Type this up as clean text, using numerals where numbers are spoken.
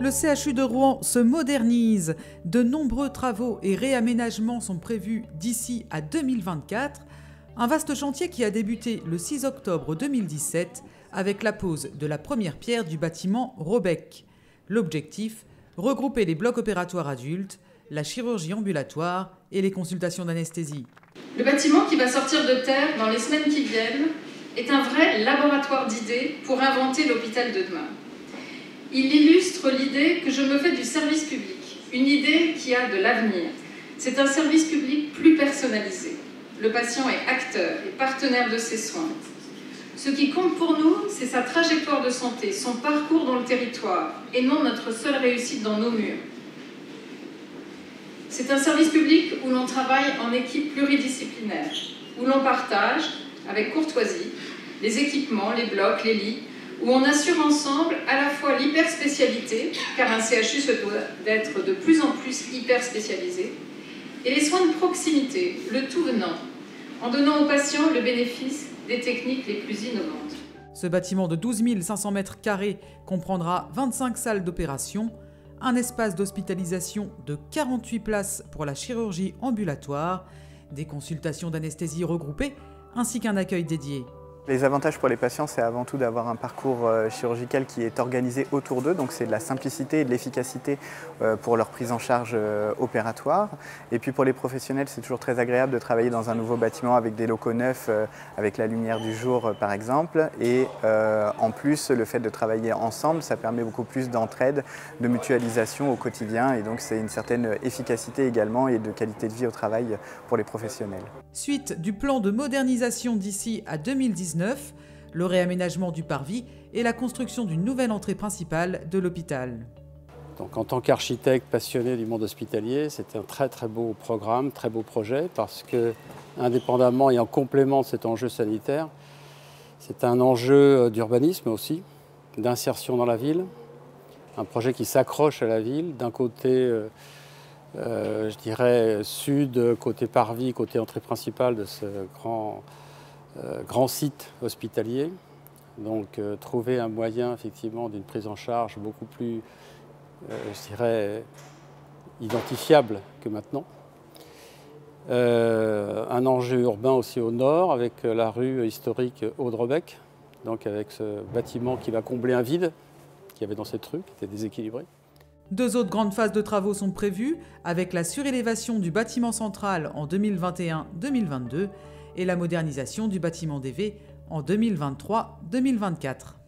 Le CHU de Rouen se modernise. De nombreux travaux et réaménagements sont prévus d'ici à 2024. Un vaste chantier qui a débuté le 6 octobre 2017 avec la pose de la première pierre du bâtiment Robec. L'objectif, regrouper les blocs opératoires adultes, la chirurgie ambulatoire et les consultations d'anesthésie. Le bâtiment qui va sortir de terre dans les semaines qui viennent est un vrai laboratoire d'idées pour inventer l'hôpital de demain. Il illustre l'idée que je me fais du service public, une idée qui a de l'avenir. C'est un service public plus personnalisé. Le patient est acteur et partenaire de ses soins. Ce qui compte pour nous, c'est sa trajectoire de santé, son parcours dans le territoire, et non notre seule réussite dans nos murs. C'est un service public où l'on travaille en équipe pluridisciplinaire, où l'on partage, avec courtoisie, les équipements, les blocs, les lits, où on assure ensemble à la fois l'hyperspécialité, car un CHU se doit d'être de plus en plus hyperspécialisé, et les soins de proximité, le tout venant, en donnant aux patients le bénéfice des techniques les plus innovantes. Ce bâtiment de 12 500 m² comprendra 25 salles d'opération, un espace d'hospitalisation de 48 places pour la chirurgie ambulatoire, des consultations d'anesthésie regroupées, ainsi qu'un accueil dédié. Les avantages pour les patients, c'est avant tout d'avoir un parcours chirurgical qui est organisé autour d'eux, donc c'est de la simplicité et de l'efficacité pour leur prise en charge opératoire. Et puis pour les professionnels, c'est toujours très agréable de travailler dans un nouveau bâtiment avec des locaux neufs, avec la lumière du jour par exemple. Et en plus, le fait de travailler ensemble, ça permet beaucoup plus d'entraide, de mutualisation au quotidien, et donc c'est une certaine efficacité également et de qualité de vie au travail pour les professionnels. Suite du plan de modernisation d'ici à 2019, le réaménagement du parvis et la construction d'une nouvelle entrée principale de l'hôpital. Donc, en tant qu'architecte passionné du monde hospitalier, c'était un très beau programme, très beau projet, parce que, indépendamment et en complément de cet enjeu sanitaire, c'est un enjeu d'urbanisme aussi, d'insertion dans la ville, un projet qui s'accroche à la ville, d'un côté, je dirais, sud, côté parvis, côté entrée principale de ce grand site hospitalier, donc trouver un moyen effectivement d'une prise en charge beaucoup plus, je dirais, identifiable que maintenant. Un enjeu urbain aussi au nord avec la rue historique Audrobec, donc avec ce bâtiment qui va combler un vide qu'il y avait dans cette rue, qui était déséquilibré. Deux autres grandes phases de travaux sont prévues, avec la surélévation du bâtiment central en 2021-2022 et la modernisation du bâtiment DV en 2023-2024.